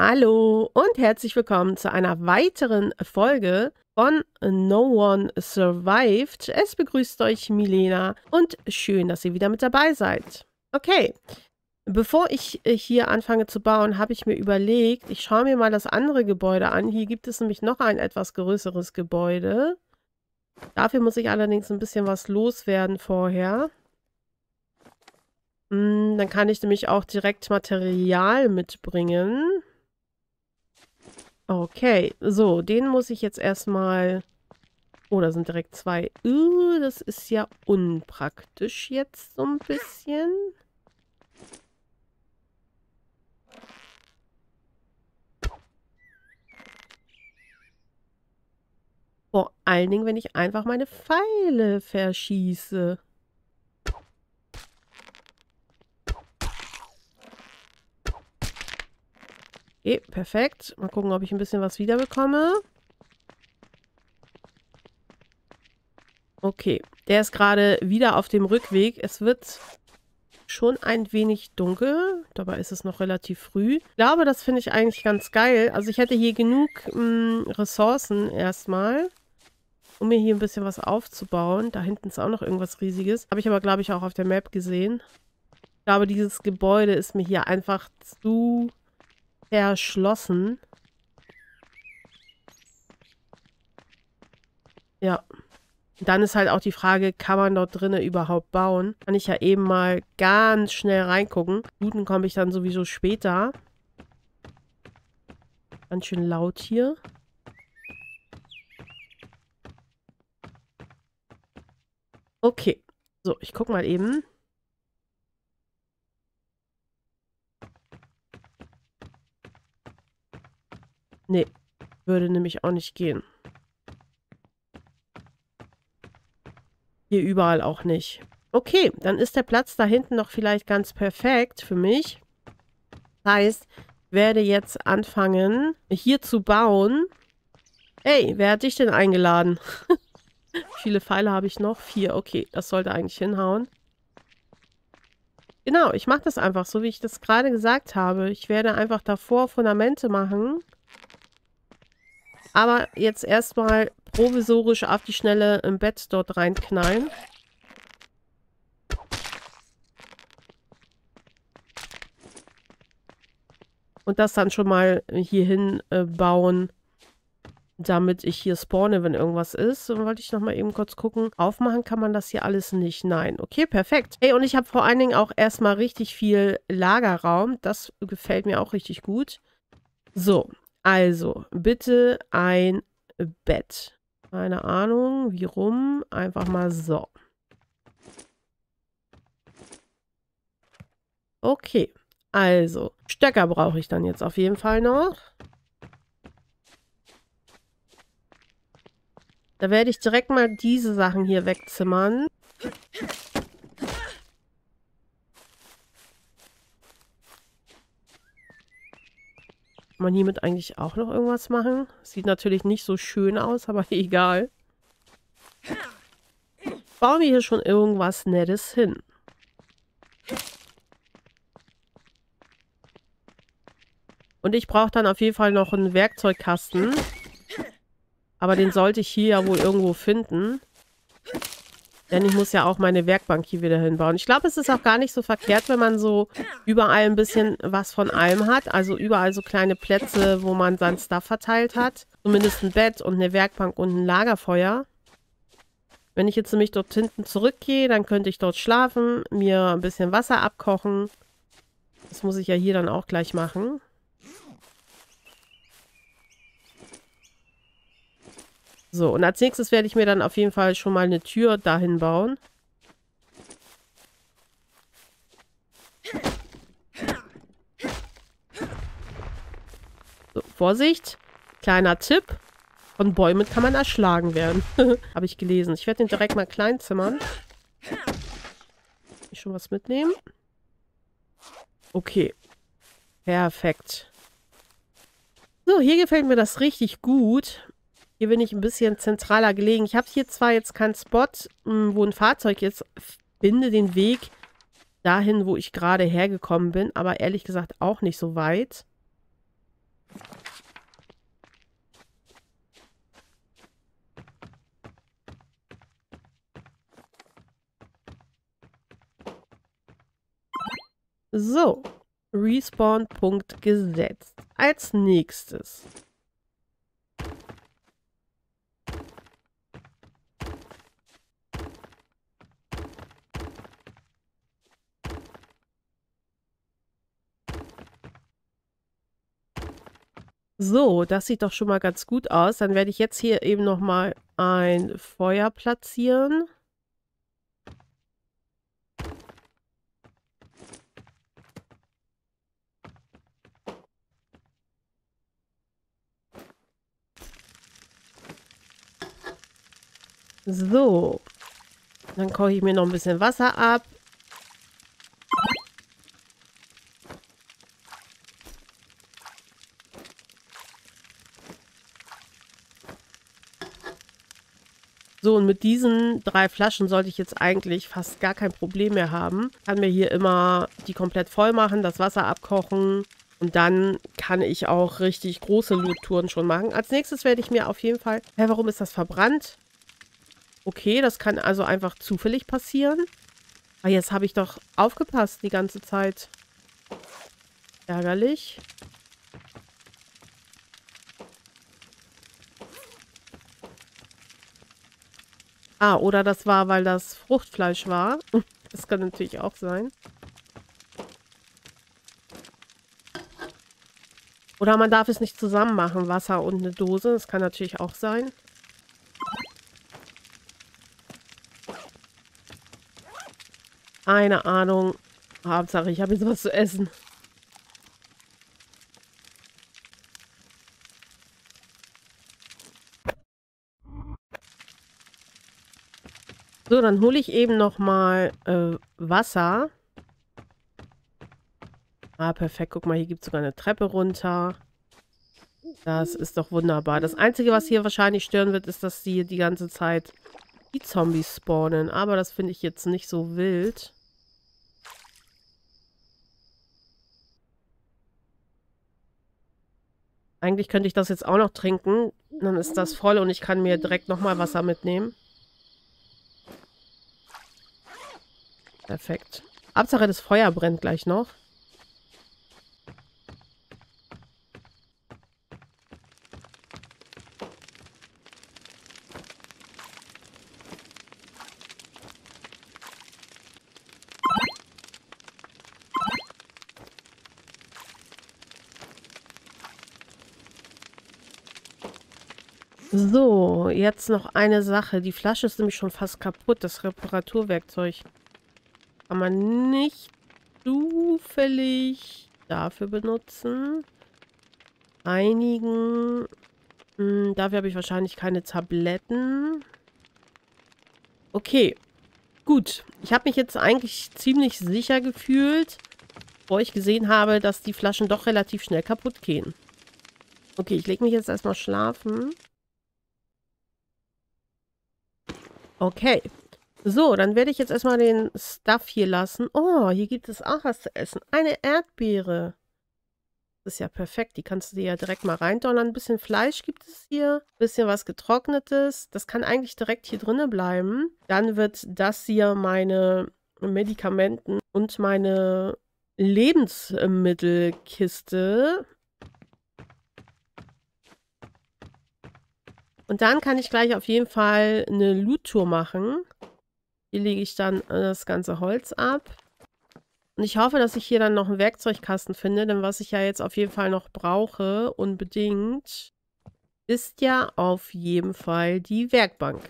Hallo und herzlich willkommen zu einer weiteren Folge von No One Survived. Es begrüßt euch Milena und schön, dass ihr wieder mit dabei seid. Okay, bevor ich hier anfange zu bauen, habe ich mir überlegt, ich schaue mir mal das andere Gebäude an. Hier gibt es nämlich noch ein etwas größeres Gebäude. Dafür muss ich allerdings ein bisschen was loswerden vorher. Dann kann ich nämlich auch direkt Material mitbringen. Okay, so, den muss ich jetzt erstmal... Oh, da sind direkt zwei. Das ist ja unpraktisch jetzt so ein bisschen. Vor allen Dingen, wenn ich einfach meine Pfeile verschieße. Okay, perfekt. Mal gucken, ob ich ein bisschen was wiederbekomme. Okay, der ist gerade wieder auf dem Rückweg. Es wird schon ein wenig dunkel. Dabei ist es noch relativ früh. Ich glaube, das finde ich eigentlich ganz geil. Also ich hätte hier genug Ressourcen erstmal, um mir hier ein bisschen was aufzubauen. Da hinten ist auch noch irgendwas Riesiges. Habe ich aber, glaube ich, auch auf der Map gesehen. Ich glaube, dieses Gebäude ist mir hier einfach zu... verschlossen. Ja. Dann ist halt auch die Frage, kann man dort drinnen überhaupt bauen? Kann ich ja eben mal ganz schnell reingucken. Looten komme ich dann sowieso später. Ganz schön laut hier. Okay. So, ich gucke mal eben. Nee, würde nämlich auch nicht gehen. Hier überall auch nicht. Okay, dann ist der Platz da hinten noch vielleicht ganz perfekt für mich. Das heißt, ich werde jetzt anfangen, hier zu bauen. Hey, wer hat dich denn eingeladen? Wie viele Pfeile habe ich noch? 4, okay, das sollte eigentlich hinhauen. Genau, ich mache das einfach so, wie ich das gerade gesagt habe. Ich werde einfach davor Fundamente machen. Aber jetzt erstmal provisorisch auf die Schnelle im Bett dort reinknallen. Und das dann schon mal hierhin bauen, damit ich hier spawne, wenn irgendwas ist. Und wollte ich nochmal eben kurz gucken. Aufmachen kann man das hier alles nicht. Nein. Okay, perfekt. Hey, und ich habe vor allen Dingen auch erstmal richtig viel Lagerraum. Das gefällt mir auch richtig gut. So. Also, bitte ein Bett. Keine Ahnung, wie rum. Einfach mal so. Okay, also, Stöcker brauche ich dann jetzt auf jeden Fall noch. Da werde ich direkt mal diese Sachen hier wegzimmern. Kann man hiermit eigentlich auch noch irgendwas machen? Sieht natürlich nicht so schön aus, aber egal. Bauen wir hier schon irgendwas Nettes hin. Und ich brauche dann auf jeden Fall noch einen Werkzeugkasten. Aber den sollte ich hier ja wohl irgendwo finden. Denn ich muss ja auch meine Werkbank hier wieder hinbauen. Ich glaube, es ist auch gar nicht so verkehrt, wenn man so überall ein bisschen was von allem hat. Also überall so kleine Plätze, wo man sein Stuff verteilt hat. Zumindest ein Bett und eine Werkbank und ein Lagerfeuer. Wenn ich jetzt nämlich dort hinten zurückgehe, dann könnte ich dort schlafen, mir ein bisschen Wasser abkochen. Das muss ich ja hier dann auch gleich machen. So, und als nächstes werde ich mir dann auf jeden Fall schon mal eine Tür dahin bauen. So, Vorsicht. Kleiner Tipp. Von Bäumen kann man erschlagen werden. Habe ich gelesen. Ich werde den direkt mal klein zimmern. Kann ich schon was mitnehmen? Okay. Perfekt. So, hier gefällt mir das richtig gut. Hier bin ich ein bisschen zentraler gelegen. Ich habe hier zwar jetzt keinen Spot, wo ein Fahrzeug ist. Finde den Weg dahin, wo ich gerade hergekommen bin. Aber ehrlich gesagt auch nicht so weit. So, Respawn-Punkt gesetzt. Als nächstes. So, das sieht doch schon mal ganz gut aus. Dann werde ich jetzt hier eben nochmal ein Feuer platzieren. So, dann koche ich mir noch ein bisschen Wasser ab. So, und mit diesen 3 Flaschen sollte ich jetzt eigentlich fast gar kein Problem mehr haben. Ich kann mir hier immer die komplett voll machen, das Wasser abkochen und dann kann ich auch richtig große Loottouren schon machen. Als nächstes werde ich mir auf jeden Fall... Hä, warum ist das verbrannt? Okay, das kann also einfach zufällig passieren. Aber jetzt habe ich doch aufgepasst die ganze Zeit. Ärgerlich. Ah, oder das war, weil das Fruchtfleisch war. Das kann natürlich auch sein. Oder man darf es nicht zusammen machen, Wasser und eine Dose. Das kann natürlich auch sein. Keine Ahnung. Hauptsache, ich habe jetzt was zu essen. So, dann hole ich eben nochmal Wasser. Ah, perfekt. Guck mal, hier gibt es sogar eine Treppe runter. Das ist doch wunderbar. Das Einzige, was hier wahrscheinlich stören wird, ist, dass sie die ganze Zeit die Zombies spawnen. Aber das finde ich jetzt nicht so wild. Eigentlich könnte ich das jetzt auch noch trinken. Dann ist das voll und ich kann mir direkt nochmal Wasser mitnehmen. Perfekt. Hauptsache, das Feuer brennt gleich noch. So, jetzt noch eine Sache. Die Flasche ist nämlich schon fast kaputt. Das Reparaturwerkzeug. Kann man nicht zufällig dafür benutzen. Einigen. Dafür habe ich wahrscheinlich keine Tabletten. Okay. Gut. Ich habe mich jetzt eigentlich ziemlich sicher gefühlt, wo ich gesehen habe, dass die Flaschen doch relativ schnell kaputt gehen. Okay, ich lege mich jetzt erstmal schlafen. Okay. So, dann werde ich jetzt erstmal den Stuff hier lassen. Oh, hier gibt es auch was zu essen. Eine Erdbeere. Das ist ja perfekt. Die kannst du dir ja direkt mal reindonnern. Ein bisschen Fleisch gibt es hier. Ein bisschen was Getrocknetes. Das kann eigentlich direkt hier drinnen bleiben. Dann wird das hier meine Medikamenten und meine Lebensmittelkiste. Und dann kann ich gleich auf jeden Fall eine Loot-Tour machen. Hier lege ich dann das ganze Holz ab. Und ich hoffe, dass ich hier dann noch einen Werkzeugkasten finde. Denn was ich ja jetzt auf jeden Fall noch brauche, unbedingt, ist ja auf jeden Fall die Werkbank.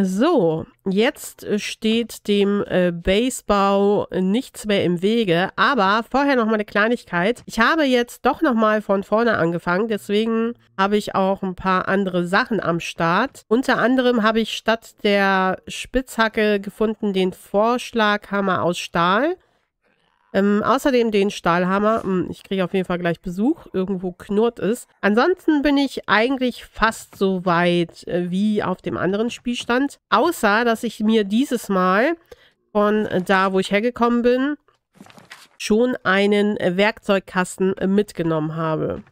So, jetzt steht dem Basebau nichts mehr im Wege, aber vorher nochmal eine Kleinigkeit. Ich habe jetzt doch nochmal von vorne angefangen, deswegen habe ich auch ein paar andere Sachen am Start. Unter anderem habe ich statt der Spitzhacke gefunden den Vorschlaghammer aus Stahl. Außerdem den Stahlhammer. Ich kriege auf jeden Fall gleich Besuch. Irgendwo knurrt es. Ansonsten bin ich eigentlich fast so weit wie auf dem anderen Spielstand. Außer, dass ich mir dieses Mal von da, wo ich hergekommen bin, schon einen Werkzeugkasten mitgenommen habe.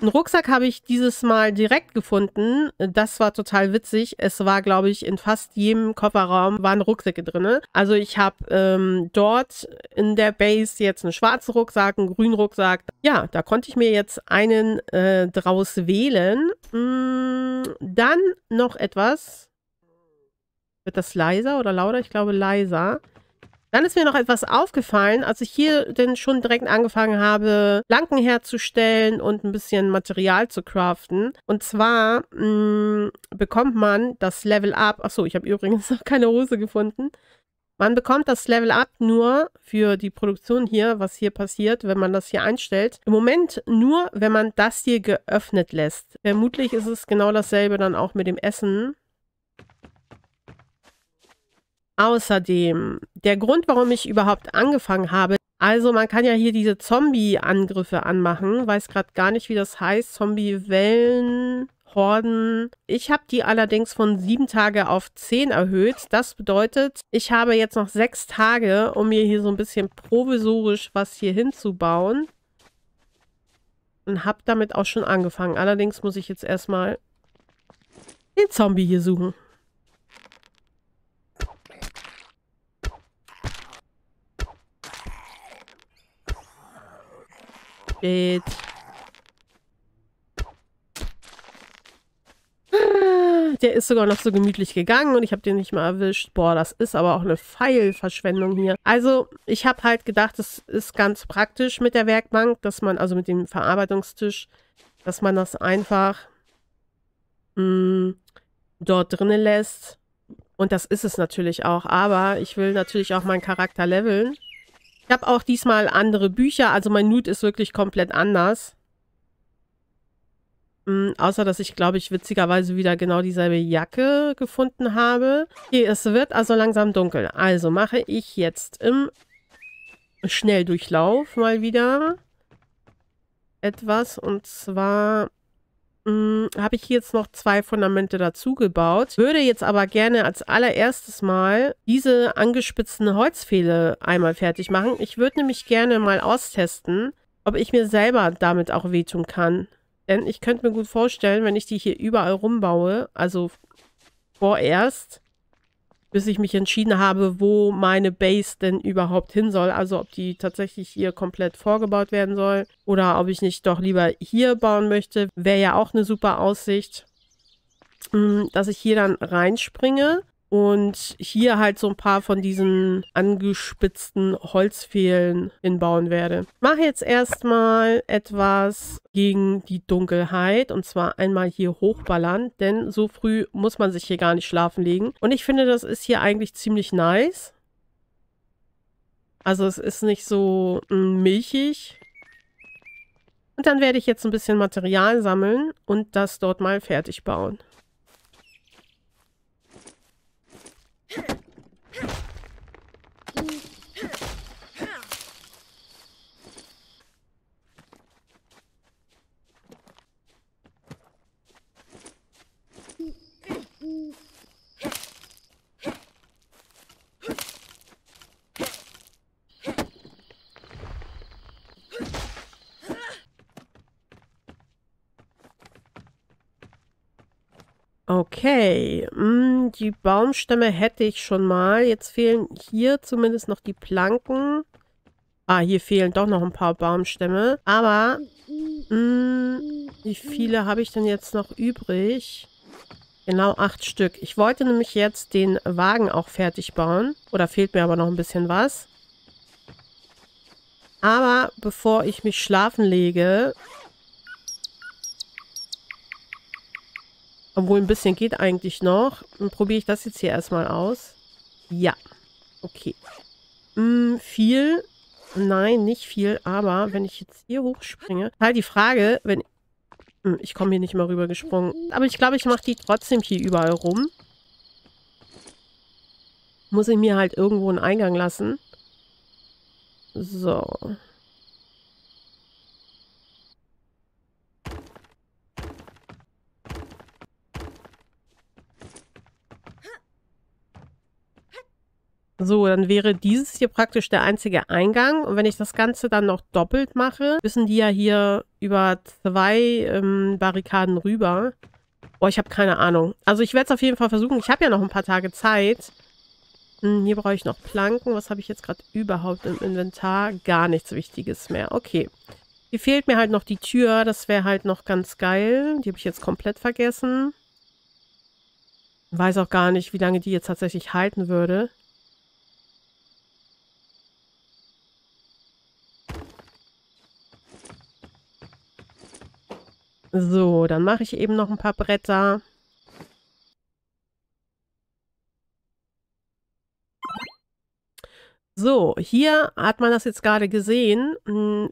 Einen Rucksack habe ich dieses Mal direkt gefunden. Das war total witzig. Es war, glaube ich, in fast jedem Kofferraum waren Rucksäcke drin. Also ich habe dort in der Base jetzt einen schwarzen Rucksack, einen grünen Rucksack. Ja, da konnte ich mir jetzt einen draus wählen. Dann noch etwas. Wird das leiser oder lauter? Ich glaube leiser. Dann ist mir noch etwas aufgefallen, als ich hier denn schon direkt angefangen habe, Planken herzustellen und ein bisschen Material zu craften. Und zwar bekommt man das Level Up. Achso, ich habe übrigens noch keine Hose gefunden. Man bekommt das Level Up nur für die Produktion hier, was hier passiert, wenn man das hier einstellt. Im Moment nur, wenn man das hier geöffnet lässt. Vermutlich ist es genau dasselbe dann auch mit dem Essen. Außerdem, der Grund, warum ich überhaupt angefangen habe, also man kann ja hier diese Zombie-Angriffe anmachen, weiß gerade gar nicht, wie das heißt, Zombie-Wellen, Horden. Ich habe die allerdings von 7 Tage auf 10 erhöht, das bedeutet, ich habe jetzt noch 6 Tage, um mir hier so ein bisschen provisorisch was hier hinzubauen und habe damit auch schon angefangen. Allerdings muss ich jetzt erstmal den Zombie hier suchen. Der ist sogar noch so gemütlich gegangen und ich habe den nicht mal erwischt. Boah, das ist aber auch eine Pfeilverschwendung hier. Also ich habe halt gedacht, es ist ganz praktisch mit der Werkbank, dass man, also mit dem Verarbeitungstisch, dass man das einfach dort drinnen lässt. Und das ist es natürlich auch. Aber ich will natürlich auch meinen Charakter leveln. Ich habe auch diesmal andere Bücher, also mein Loot ist wirklich komplett anders. Außer, dass ich, glaube ich, witzigerweise wieder genau dieselbe Jacke gefunden habe. Okay, es wird also langsam dunkel. Also mache ich jetzt im Schnelldurchlauf mal wieder etwas. Und zwar habe ich jetzt noch 2 Fundamente dazu gebaut. Würde jetzt aber gerne als allererstes mal diese angespitzten Holzpfähle einmal fertig machen. Ich würde nämlich gerne mal austesten, ob ich mir selber damit auch wehtun kann. Denn ich könnte mir gut vorstellen, wenn ich die hier überall rumbaue, also vorerst, bis ich mich entschieden habe, wo meine Base denn überhaupt hin soll. Also ob die tatsächlich hier komplett vorgebaut werden soll oder ob ich nicht doch lieber hier bauen möchte. Wäre ja auch eine super Aussicht, dass ich hier dann reinspringe und hier halt so ein paar von diesen angespitzten Holzpfählen hinbauen werde. Ich mache jetzt erstmal etwas gegen die Dunkelheit und zwar einmal hier hochballern, denn so früh muss man sich hier gar nicht schlafen legen. Und ich finde, das ist hier eigentlich ziemlich nice. Also es ist nicht so milchig. Und dann werde ich jetzt ein bisschen Material sammeln und das dort mal fertig bauen. Okay, die Baumstämme hätte ich schon mal. Jetzt fehlen hier zumindest noch die Planken. Ah, hier fehlen doch noch ein paar Baumstämme. Aber wie viele habe ich denn jetzt noch übrig? Genau 8 Stück. Ich wollte nämlich jetzt den Wagen auch fertig bauen. Oder fehlt mir aber noch ein bisschen was. Aber bevor ich mich schlafen lege... Obwohl, ein bisschen geht eigentlich noch. Dann probiere ich das jetzt hier erstmal aus. Ja. Okay. Viel? Nein, nicht viel. Aber wenn ich jetzt hier hochspringe... Halt die Frage, wenn... Ich komme hier nicht mal rüber gesprungen. Aber ich glaube, ich mache die trotzdem hier überall rum. Muss ich mir halt irgendwo einen Eingang lassen. So. So, dann wäre dieses hier praktisch der einzige Eingang. Und wenn ich das Ganze dann noch doppelt mache, müssen die ja hier über zwei Barrikaden rüber. Boah, ich habe keine Ahnung. Also ich werde es auf jeden Fall versuchen. Ich habe ja noch ein paar Tage Zeit. Hier brauche ich noch Planken. Was habe ich jetzt gerade überhaupt im Inventar? Gar nichts Wichtiges mehr. Okay. Hier fehlt mir halt noch die Tür. Das wäre halt noch ganz geil. Die habe ich jetzt komplett vergessen. Weiß auch gar nicht, wie lange die jetzt tatsächlich halten würde. So, dann mache ich eben noch ein paar Bretter. So, hier hat man das jetzt gerade gesehen.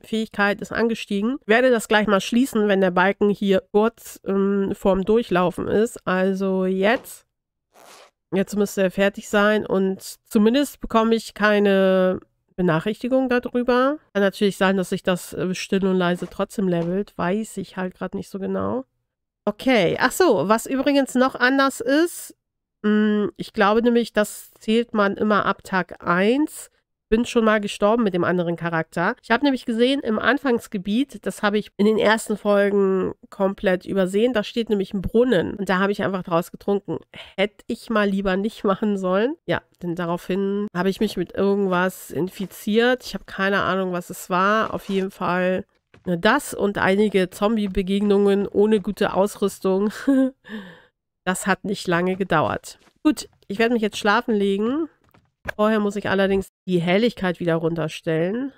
Fähigkeit ist angestiegen. Ich werde das gleich mal schließen, wenn der Balken hier kurz vorm Durchlaufen ist. Also jetzt. Jetzt müsste er fertig sein und zumindest bekomme ich keine Benachrichtigung darüber. Kann natürlich sein, dass sich das still und leise trotzdem levelt. Weiß ich halt gerade nicht so genau. Okay, ach so, was übrigens noch anders ist, ich glaube nämlich, das zählt man immer ab Tag 1. Bin schon mal gestorben mit dem anderen Charakter. Ich habe nämlich gesehen, im Anfangsgebiet, das habe ich in den ersten Folgen komplett übersehen, da steht nämlich ein Brunnen und da habe ich einfach draus getrunken. Hätte ich mal lieber nicht machen sollen. Ja, denn daraufhin habe ich mich mit irgendwas infiziert. Ich habe keine Ahnung, was es war. Auf jeden Fall das und einige Zombie-Begegnungen ohne gute Ausrüstung. Das hat nicht lange gedauert. Gut, ich werde mich jetzt schlafen legen. Vorher muss ich allerdings die Helligkeit wieder runterstellen.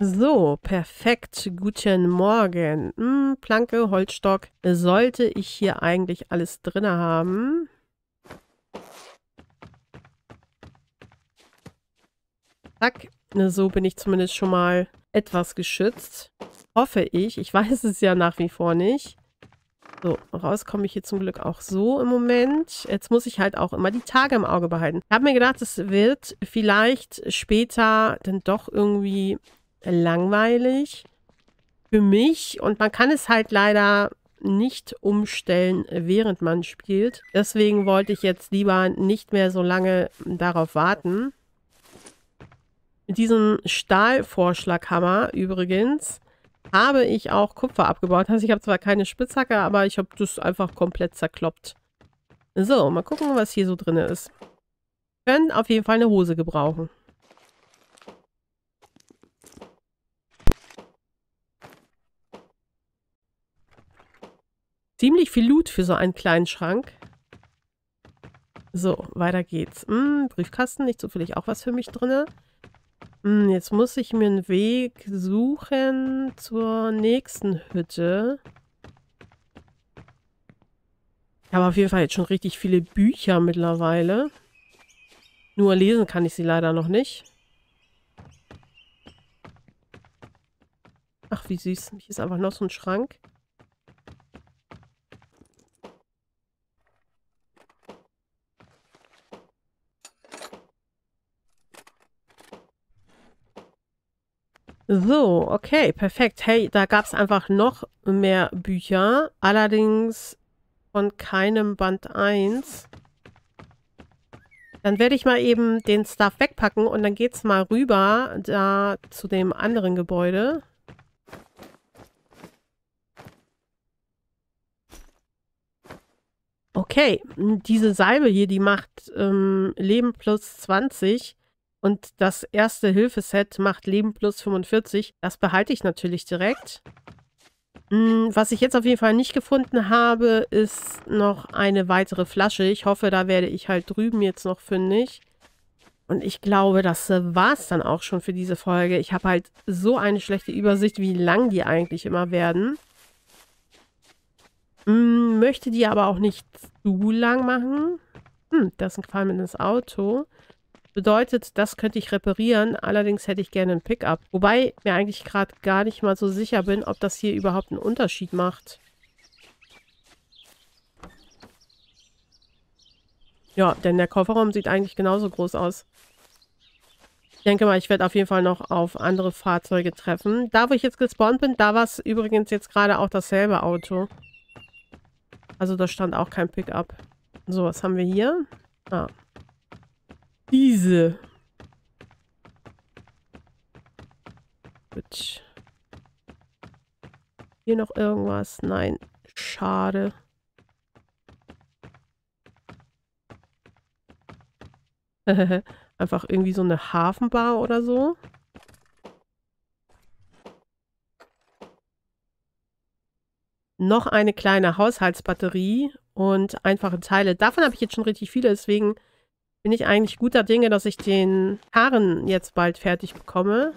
So, perfekt. Guten Morgen. Planke, Holzstock. Sollte ich hier eigentlich alles drin haben? Zack. So bin ich zumindest schon mal etwas geschützt. Hoffe ich. Ich weiß es ja nach wie vor nicht. So, raus komme ich hier zum Glück auch so im Moment. Jetzt muss ich halt auch immer die Tage im Auge behalten. Ich habe mir gedacht, es wird vielleicht später dann doch irgendwie langweilig für mich. Und man kann es halt leider nicht umstellen, während man spielt. Deswegen wollte ich jetzt lieber nicht mehr so lange darauf warten. Mit diesem Stahlvorschlaghammer übrigens habe ich auch Kupfer abgebaut. Also ich habe zwar keine Spitzhacke, aber ich habe das einfach komplett zerkloppt. So, mal gucken, was hier so drin ist. Wir können auf jeden Fall eine Hose gebrauchen. Ziemlich viel Loot für so einen kleinen Schrank. So, weiter geht's. Briefkasten, nicht zufällig auch was für mich drin. Jetzt muss ich mir einen Weg suchen zur nächsten Hütte. Ich habe auf jeden Fall jetzt schon richtig viele Bücher mittlerweile. Nur lesen kann ich sie leider noch nicht. Ach, wie süß. Hier ist einfach noch so ein Schrank. So, okay, perfekt. Hey, da gab es einfach noch mehr Bücher. Allerdings von keinem Band 1. Dann werde ich mal eben den Stuff wegpacken und dann geht's mal rüber da zu dem anderen Gebäude. Okay, diese Salbe hier, die macht Leben plus 20. Und das erste Hilfeset macht Leben plus 45. Das behalte ich natürlich direkt. Was ich jetzt auf jeden Fall nicht gefunden habe, ist noch eine weitere Flasche. Ich hoffe, da werde ich halt drüben jetzt noch fündig. Und ich glaube, das war's dann auch schon für diese Folge. Ich habe halt so eine schlechte Übersicht, wie lang die eigentlich immer werden. Möchte die aber auch nicht zu lang machen. Das ist ein gefallenes Auto. Bedeutet, das könnte ich reparieren, allerdings hätte ich gerne einen Pickup. Wobei ich mir eigentlich gerade gar nicht mal so sicher bin, ob das hier überhaupt einen Unterschied macht. Ja, denn der Kofferraum sieht eigentlich genauso groß aus. Ich denke mal, ich werde auf jeden Fall noch auf andere Fahrzeuge treffen. Da, wo ich jetzt gespawnt bin, da war es übrigens jetzt gerade auch dasselbe Auto. Also da stand auch kein Pickup. So, was haben wir hier? Ah. Diese. Gut. Hier noch irgendwas? Nein. Schade. Einfach irgendwie so eine Hafenbar oder so. Noch eine kleine Haushaltsbatterie und einfache Teile. Davon habe ich jetzt schon richtig viele, deswegen bin ich eigentlich guter Dinge, dass ich den Karren jetzt bald fertig bekomme.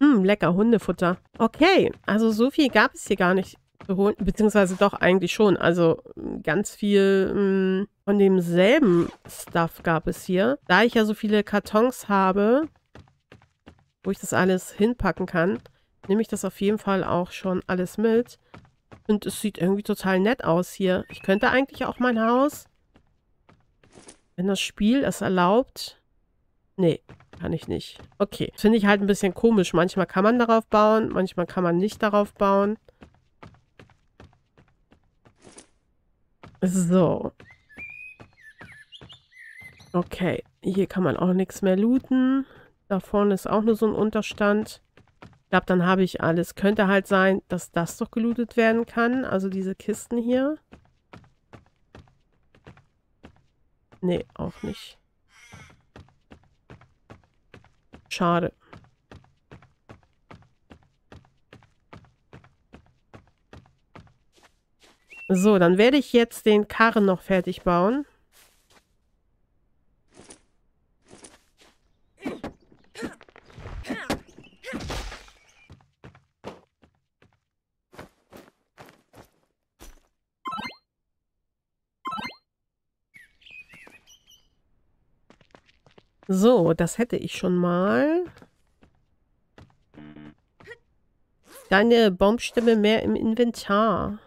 Lecker Hundefutter. Okay, also so viel gab es hier gar nicht zu holen, beziehungsweise doch eigentlich schon. Also ganz viel von demselben Stuff gab es hier. Da ich ja so viele Kartons habe, wo ich das alles hinpacken kann, nehme ich das auf jeden Fall auch schon alles mit. Und es sieht irgendwie total nett aus hier. Ich könnte eigentlich auch mein Haus, wenn das Spiel es erlaubt. Nee, kann ich nicht. Okay, finde ich halt ein bisschen komisch. Manchmal kann man darauf bauen, manchmal kann man nicht darauf bauen. So. Okay, hier kann man auch nichts mehr looten. Da vorne ist auch nur so ein Unterstand. Ich glaube, dann habe ich alles. Könnte halt sein, dass das doch gelootet werden kann. Also diese Kisten hier. Nee, auch nicht. Schade. So, dann werde ich jetzt den Karren noch fertig bauen. So, das hätte ich schon mal. Deine Baumstämme mehr im Inventar.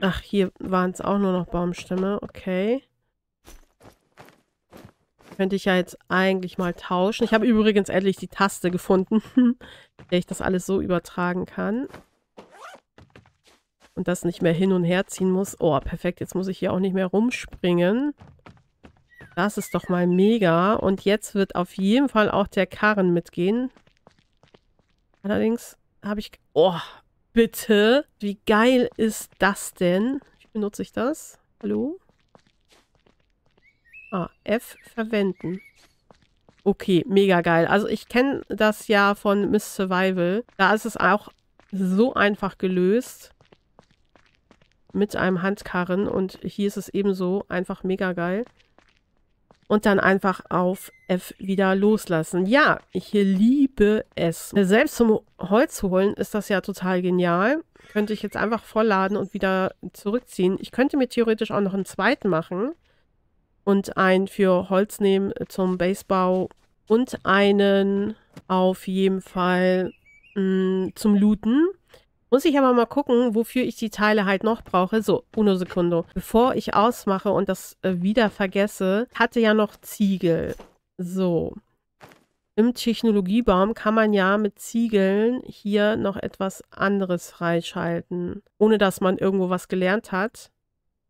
Ach, hier waren es auch nur noch Baumstämme. Okay. Könnte ich ja jetzt eigentlich mal tauschen. Ich habe übrigens endlich die Taste gefunden, mit der ich das alles so übertragen kann. Und das nicht mehr hin und her ziehen muss. Oh, perfekt. Jetzt muss ich hier auch nicht mehr rumspringen. Das ist doch mal mega. Und jetzt wird auf jeden Fall auch der Karren mitgehen. Allerdings habe ich... Oh, bitte. Wie geil ist das denn? Wie benutze ich das? Hallo? Ah, F verwenden. Okay, mega geil. Also ich kenne das ja von Miss Survival. Da ist es auch so einfach gelöst. Mit einem Handkarren. Und hier ist es ebenso einfach mega geil. Und dann einfach auf F wieder loslassen. Ja, ich liebe es. Selbst zum Holz holen ist das ja total genial. Könnte ich jetzt einfach vollladen und wieder zurückziehen. Ich könnte mir theoretisch auch noch einen zweiten machen. Und einen für Holz nehmen zum Basebau. Und einen auf jeden Fall zum Looten. Muss ich aber mal gucken, wofür ich die Teile halt noch brauche. So, uno secundo. Bevor ich ausmache und das wieder vergesse, hatte ja noch Ziegel. So. Im Technologiebaum kann man ja mit Ziegeln hier noch etwas anderes freischalten. Ohne, dass man irgendwo was gelernt hat.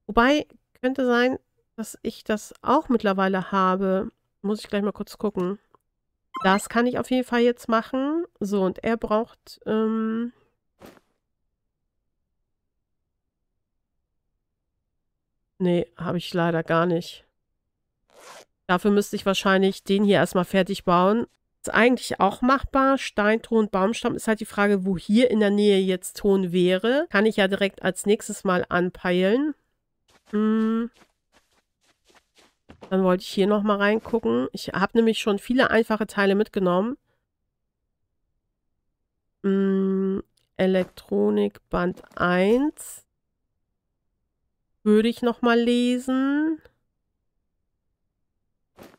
Wobei, könnte sein, dass ich das auch mittlerweile habe. Muss ich gleich mal kurz gucken. Das kann ich auf jeden Fall jetzt machen. So, und er braucht... Nee, habe ich leider gar nicht. Dafür müsste ich wahrscheinlich den hier erstmal fertig bauen. Ist eigentlich auch machbar. Stein, Ton, Baumstamm ist halt die Frage, wo hier in der Nähe jetzt Ton wäre. Kann ich ja direkt als nächstes mal anpeilen. Dann wollte ich hier nochmal reingucken. Ich habe nämlich schon viele einfache Teile mitgenommen. Elektronik Band 1. Würde ich nochmal lesen.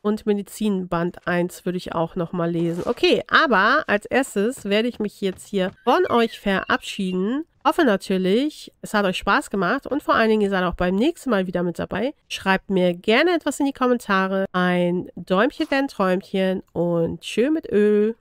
Und Medizin Band 1 würde ich auch nochmal lesen. Okay, aber als erstes werde ich mich jetzt hier von euch verabschieden. Hoffe natürlich, es hat euch Spaß gemacht und vor allen Dingen, ihr seid auch beim nächsten Mal wieder mit dabei. Schreibt mir gerne etwas in die Kommentare. Ein Däumchen wäre ein Träumchen und schön mit Öl.